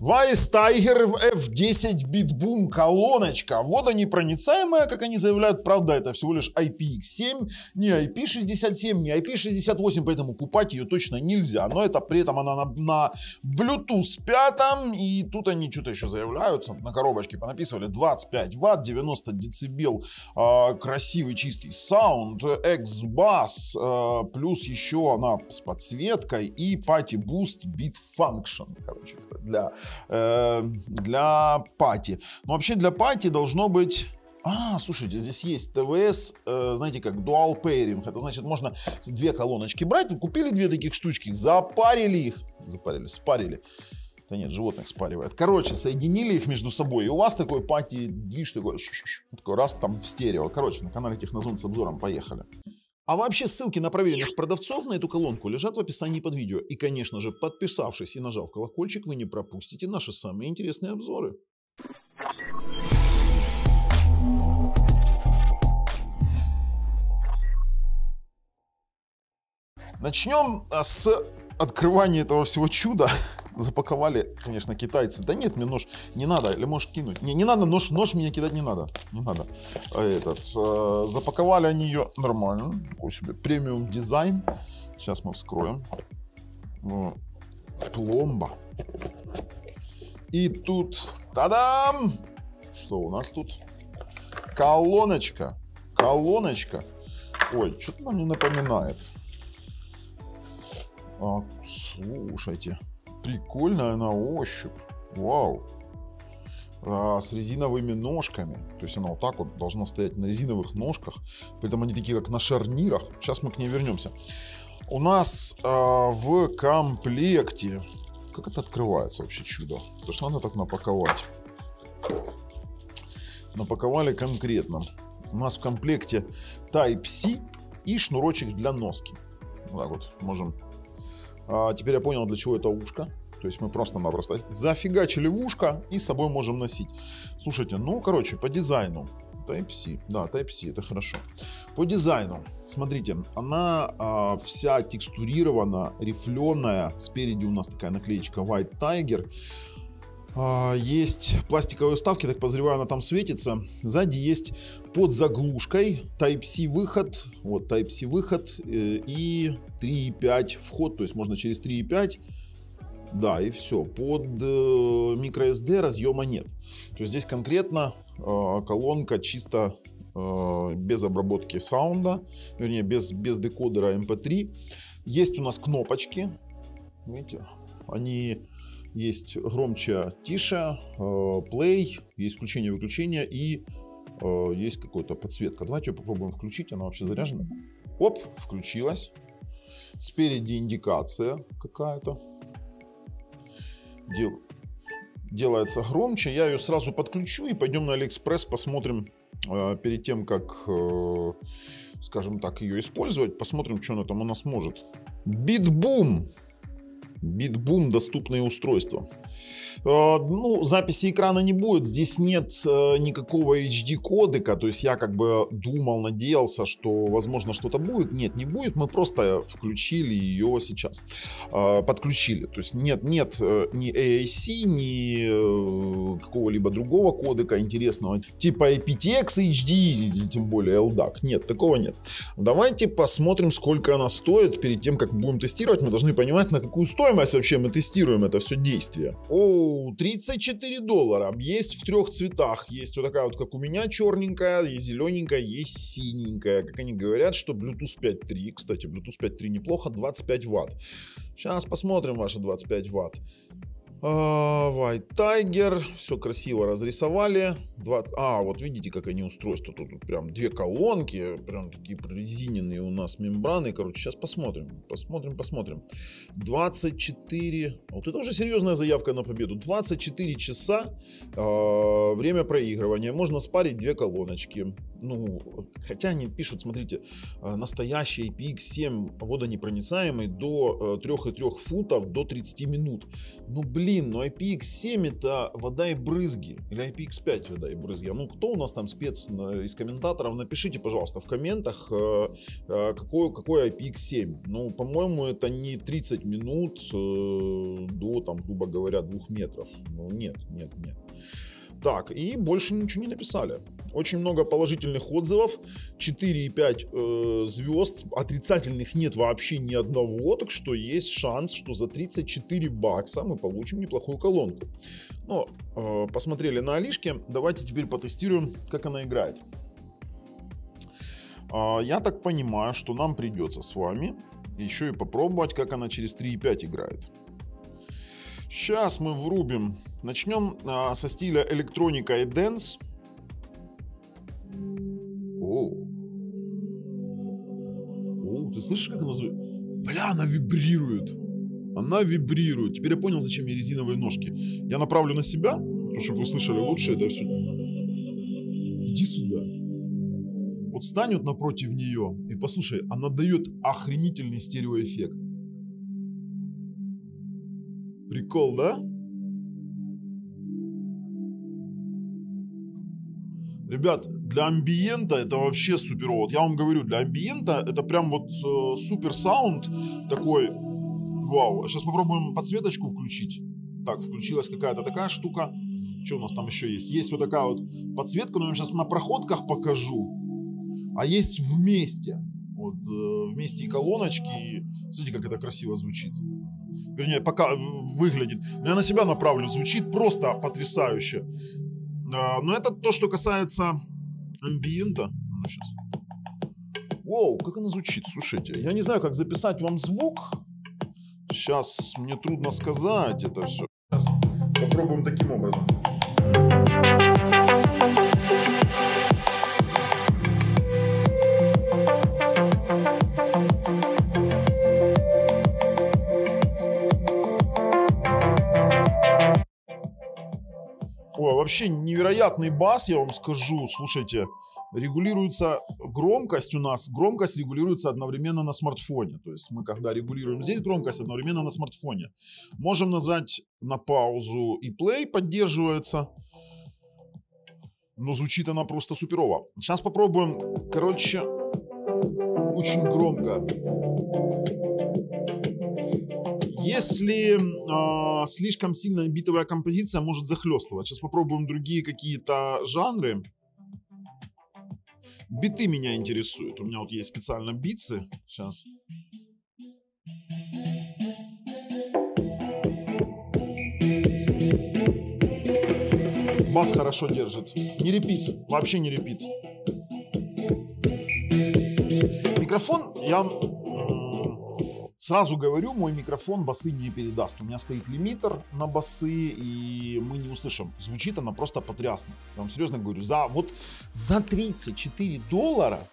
WiseTiger F10 Bitboom колоночка. Водонепроницаемая, как они заявляют. Правда, это всего лишь IPX7, не IP67, не IP68, поэтому купать ее точно нельзя. Но это при этом она на Bluetooth 5. И тут они что-то еще заявляются. На коробочке понаписывали 25 Вт, 90 децибел, красивый чистый саунд, экс-бас, плюс еще она с подсветкой и пати буст бит function, короче, для пати. Но вообще для пати должно быть... А, слушайте, здесь есть ТВС, знаете как, Dual Pairing. Это значит, можно две колоночки брать. Вы купили две таких штучки, запарили их. Запарили, спарили. Да нет, животных спаривает. Короче, соединили их между собой. И у вас такой пати-диш, такой раз там в стерео. Короче, на канале Технозон с обзором, поехали. А вообще ссылки на проверенных продавцов на эту колонку лежат в описании под видео. И, конечно же, подписавшись и нажав колокольчик, вы не пропустите наши самые интересные обзоры. Начнем с открывания этого всего чуда. Запаковали, конечно, китайцы. Да нет, мне нож не надо, или можешь кинуть. Не, не надо, нож мне кидать не надо. Не надо. Запаковали они ее нормально. Такой себе премиум дизайн. Сейчас мы вскроем. Пломба. И тут, та-дам! Что у нас тут? Колоночка. Колоночка. Ой, что-то нам не напоминает. А, слушайте. Прикольная на ощупь, вау, с резиновыми ножками, то есть она вот так вот должна стоять на резиновых ножках, поэтому они такие как на шарнирах. Сейчас мы к ней вернемся. У нас в комплекте, как это открывается вообще чудо, потому что надо так напаковать, напаковали конкретно. У нас в комплекте Type-C и шнурочек для носки, вот так вот можем. Теперь я понял, для чего это ушко. То есть мы просто-напросто зафигачили в ушко и с собой можем носить. Слушайте, ну, короче, по дизайну. Type-C, да, Type-C, это хорошо. По дизайну, смотрите, она вся текстурирована, рифленая. Спереди у нас такая наклеечка White Tiger. Есть пластиковые вставки, так подозреваю, она там светится. Сзади есть под заглушкой Type-C выход, вот Type-C выход и 3.5 вход, то есть можно через 3.5, да, и все. Под microSD разъема нет. То есть здесь конкретно колонка чисто без обработки саунда, вернее без декодера MP3. Есть у нас кнопочки, видите, они... Есть громче, тише, плей, есть включение-выключение и есть какая-то подсветка. Давайте ее попробуем включить, она вообще заряжена. Оп, включилась. Спереди индикация какая-то. Делается громче, я ее сразу подключу и пойдем на Алиэкспресс, посмотрим перед тем, как, скажем так, ее использовать. Посмотрим, что она там у нас может. Bitboom. Bitboom, доступные устройства. Ну, записи экрана не будет. Здесь нет никакого HD кодека. То есть я как бы думал, надеялся, что возможно что-то будет. Нет, не будет. Мы просто включили ее сейчас. Подключили. То есть нет ни AAC, ни какого-либо другого кодека интересного. Типа APTX HD или тем более LDAC. Нет, такого нет. Давайте посмотрим, сколько она стоит. Перед тем, как будем тестировать, мы должны понимать, на какую стоимость вообще мы тестируем это все действие. О, $34. Есть в трех цветах. Есть вот такая вот, как у меня, черненькая, есть зелененькая, есть синенькая. Как они говорят, что Bluetooth 5.3. Кстати, Bluetooth 5.3 неплохо, 25 Вт. Сейчас посмотрим ваши 25 Вт. White Tiger, все красиво разрисовали. 20... А, вот видите, как они устройства. Тут прям две колонки, прям такие прорезиненные у нас мембраны. Короче, сейчас посмотрим. 24... Вот это уже серьезная заявка на победу. 24 часа время проигрывания. Можно спарить две колоночки. Ну, хотя они пишут, смотрите, настоящий IPX7 водонепроницаемый до 3,3 футов, до 30 минут. Ну, блин. блин, ну IPX7 это вода и брызги. Или IPX5 вода и брызги. Ну кто у нас там спец из комментаторов? Напишите, пожалуйста, в комментах, какой IPX7. Ну, по-моему, это не 30 минут до, там, грубо говоря, 2 метров. Ну, нет. Так, и больше ничего не написали. Очень много положительных отзывов, 4,5 звезд, отрицательных нет вообще ни одного, так что есть шанс, что за 34 бакса мы получим неплохую колонку. Но посмотрели на Алишке, давайте теперь потестируем, как она играет. Я так понимаю, что нам придется с вами еще и попробовать, как она через 3,5 играет. Сейчас мы врубим. Начнем со стиля электроника и дэнс. О, ты слышишь, как она звучит? Бля, она вибрирует. Она вибрирует. Теперь я понял, зачем мне резиновые ножки. Я направлю на себя, чтобы вы слышали лучше это все. Иди сюда. Вот стань вот напротив нее и послушай, она дает охренительный стереоэффект. Прикол, да? Ребят, для амбиента это вообще супер. Вот я вам говорю, для амбиента это прям вот супер саунд такой. Вау. Сейчас попробуем подсветочку включить. Так, включилась какая-то такая штука. Что у нас там еще есть? Есть вот такая вот подсветка, но я вам сейчас на проходках покажу. А есть вместе. Вот вместе и колоночки. И... Смотрите, как это красиво звучит. Вернее, пока выглядит. Я на себя направлю, звучит просто потрясающе. Но это то, что касается амбиента. Ну, сейчас. Воу, как она звучит, слушайте. Я не знаю, как записать вам звук. Сейчас мне трудно сказать это все. Сейчас попробуем таким образом. Ой, вообще невероятный бас, я вам скажу. Слушайте, регулируется громкость у нас. Громкость регулируется одновременно на смартфоне. То есть мы, когда регулируем здесь громкость, одновременно на смартфоне. Можем нажать на паузу, и плей поддерживается. Но звучит она просто суперово. Сейчас попробуем, короче, очень громко. Если слишком сильно битовая композиция, может захлестывать. Сейчас попробуем другие какие-то жанры. Биты меня интересуют. У меня вот есть специально битсы. Сейчас. Бас хорошо держит. Не репит. Вообще не репит. Микрофон я... Сразу говорю, мой микрофон басы не передаст. У меня стоит лимитер на басы, и мы не услышим. Звучит она просто потрясно. Я вам серьезно говорю, за $34,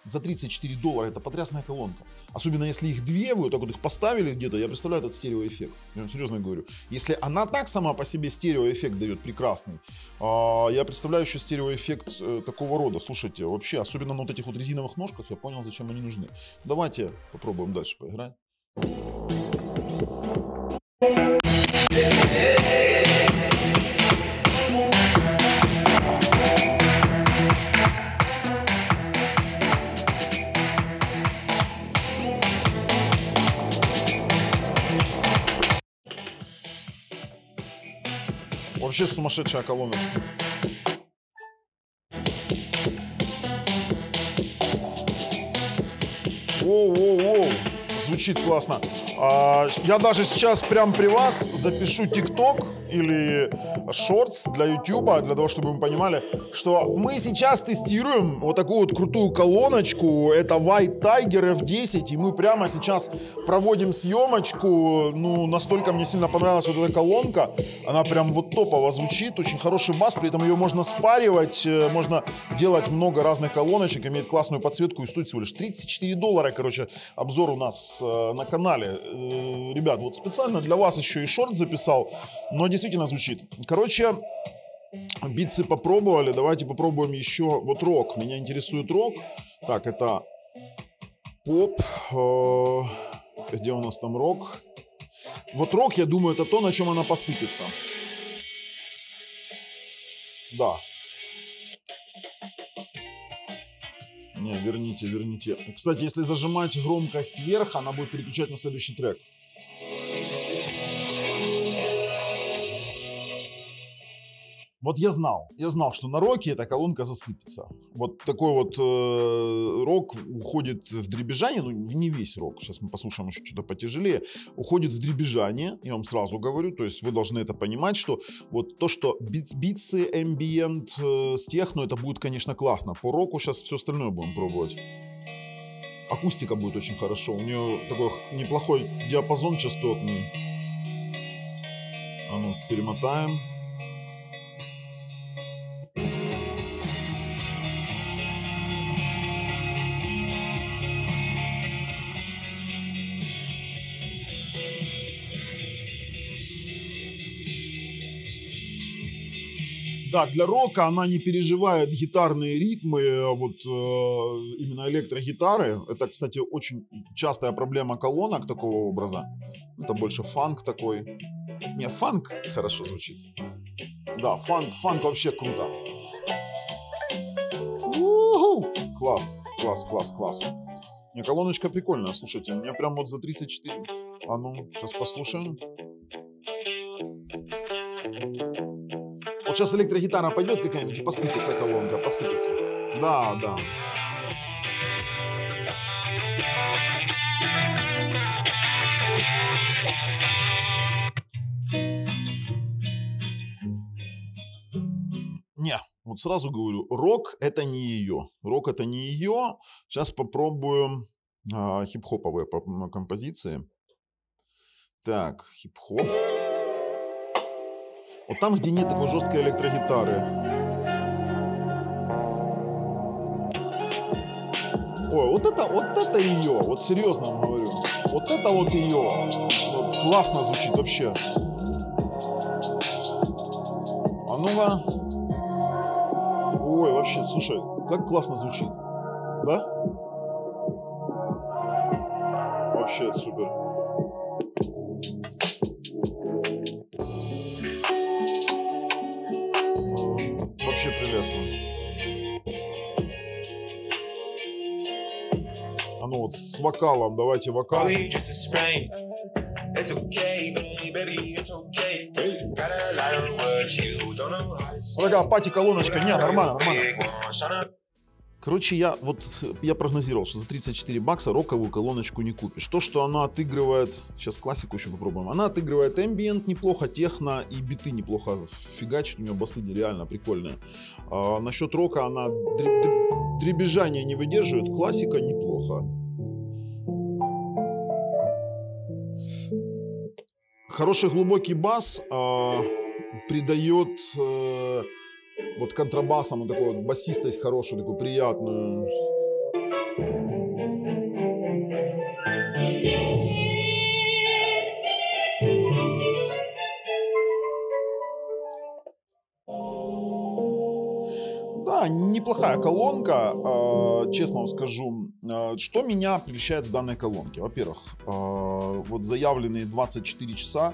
за $34 это потрясная колонка. Особенно если их две, вы вот так вот их поставили где-то, я представляю этот стереоэффект. Я вам серьезно говорю. Если она так сама по себе стереоэффект дает прекрасный, я представляю еще стереоэффект такого рода. Слушайте, вообще, особенно на вот этих вот резиновых ножках, я понял, зачем они нужны. Давайте попробуем дальше поиграть. Вообще сумасшедшая колоночка. Воу-воу-воу. Звучит классно. Я даже сейчас прям при вас запишу TikTok или Shorts для YouTube, для того, чтобы вы понимали, что мы сейчас тестируем вот такую вот крутую колоночку. Это WiseTiger F10, и мы прямо сейчас проводим съемочку. Ну, настолько мне сильно понравилась вот эта колонка. Она прям вот топово звучит, очень хороший бас, при этом ее можно спаривать, можно делать много разных колоночек, иметь классную подсветку и стоит всего лишь $34, короче, обзор у нас на канале. Ребят, вот специально для вас еще и шорт записал, но действительно звучит. Короче, битсы попробовали, давайте попробуем еще вот рок. Меня интересует рок. Так, это поп. Где у нас там рок? Вот рок, я думаю, это то, на чем она посыпется. Да. Не, верните, верните. Кстати, если зажимать громкость вверх, она будет переключать на следующий трек. Вот я знал, что на роке эта колонка засыпется. Вот такой вот рок уходит в дребезжание, ну не весь рок, сейчас мы послушаем еще что-то потяжелее, уходит в дребезжание, я вам сразу говорю, то есть вы должны это понимать, что вот то, что битсы, эмбиент с техно, это будет, конечно, классно. По року сейчас все остальное будем пробовать. Акустика будет очень хорошо, у нее такой неплохой диапазон частотный. А ну, перемотаем. Да, для рока она не переживает гитарные ритмы, вот именно электрогитары. Это, кстати, очень частая проблема колонок такого образа. Это больше фанк такой. Не, фанк хорошо звучит. Да, фанк вообще круто. У-ху! Класс, класс, класс, класс. Не, колоночка прикольная, слушайте, мне прям вот за 34. А ну, сейчас послушаем. Вот сейчас электрогитара пойдет какая-нибудь и посыпется колонка, посыпется. Да, да. Не, вот сразу говорю, рок это не ее. Рок это не ее. Сейчас попробуем хип-хоповые композиции. Так, хип-хоп. Вот там, где нет такой жесткой электрогитары. Ой, вот это ее, вот серьезно вам говорю. Вот это вот ее. Вот классно звучит вообще. А ну-ка. Ой, вообще, слушай, как классно звучит. Да? Вообще супер. Прелестно. А ну вот с вокалом, давайте вокал. Вот такая пати-колоночка. Не, нормально, нормально. Короче, я прогнозировал, что за 34 бакса роковую колоночку не купишь. То, что она отыгрывает, сейчас классику еще попробуем, она отыгрывает эмбиент неплохо, техно и биты неплохо фигачит, у нее басы нереально прикольные. А насчет рока она дребезжание не выдерживает, классика неплохо. Хороший глубокий бас придает... Вот контрабасом, вот такой вот басистость хорошую, такую приятную. Да, неплохая колонка, честно вам скажу. Что меня прельщает в данной колонке? Во-первых, вот заявленные 24 часа.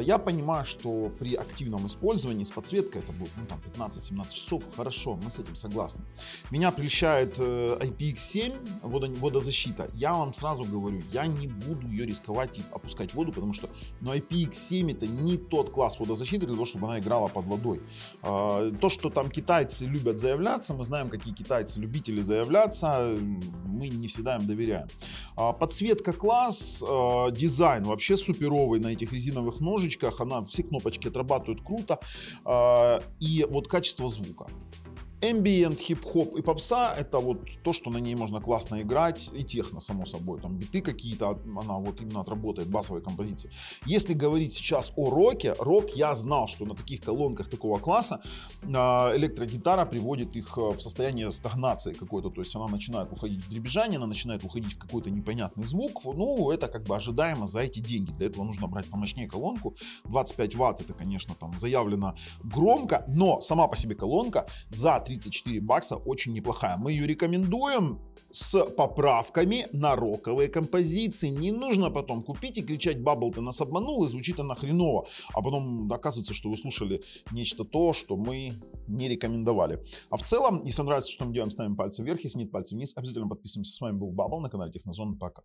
Я понимаю, что при активном использовании с подсветкой это будет, ну, там 15-17 часов. Хорошо, мы с этим согласны. Меня прельщает IPX7 водозащита. Я вам сразу говорю, я не буду ее рисковать и опускать в воду, потому что ну, IPX7 это не тот класс водозащиты для того, чтобы она играла под водой. То, что там китайцы любят заявляться, мы знаем, какие китайцы любители заявляться, мы не всегда им доверяем. Подсветка класс, дизайн вообще суперовый на этих резиновых ножах. Она все кнопочки отрабатывают круто, и вот качество звука. Эмбиент, хип-хоп и попса — это вот то, что на ней можно классно играть, и техно, само собой, там биты какие-то, она вот именно отработает басовые композиции. Если говорить сейчас о роке, рок, я знал, что на таких колонках такого класса электрогитара приводит их в состояние стагнации какой-то, то есть она начинает уходить в дребезжание, она начинает уходить в какой-то непонятный звук, ну, это как бы ожидаемо за эти деньги, для этого нужно брать помощнее колонку, 25 ватт, это, конечно, там заявлено громко, но сама по себе колонка за 3 34 бакса очень неплохая. Мы ее рекомендуем с поправками на роковые композиции. Не нужно потом купить и кричать: «Бабл, ты нас обманул», и звучит она хреново. А потом оказывается, что вы слушали нечто то, что мы не рекомендовали. А в целом, если вам нравится, что мы делаем, ставим пальцы вверх. Если нет, пальцы вниз. Обязательно подписываемся. С вами был Бабл на канале Технозон. Пока.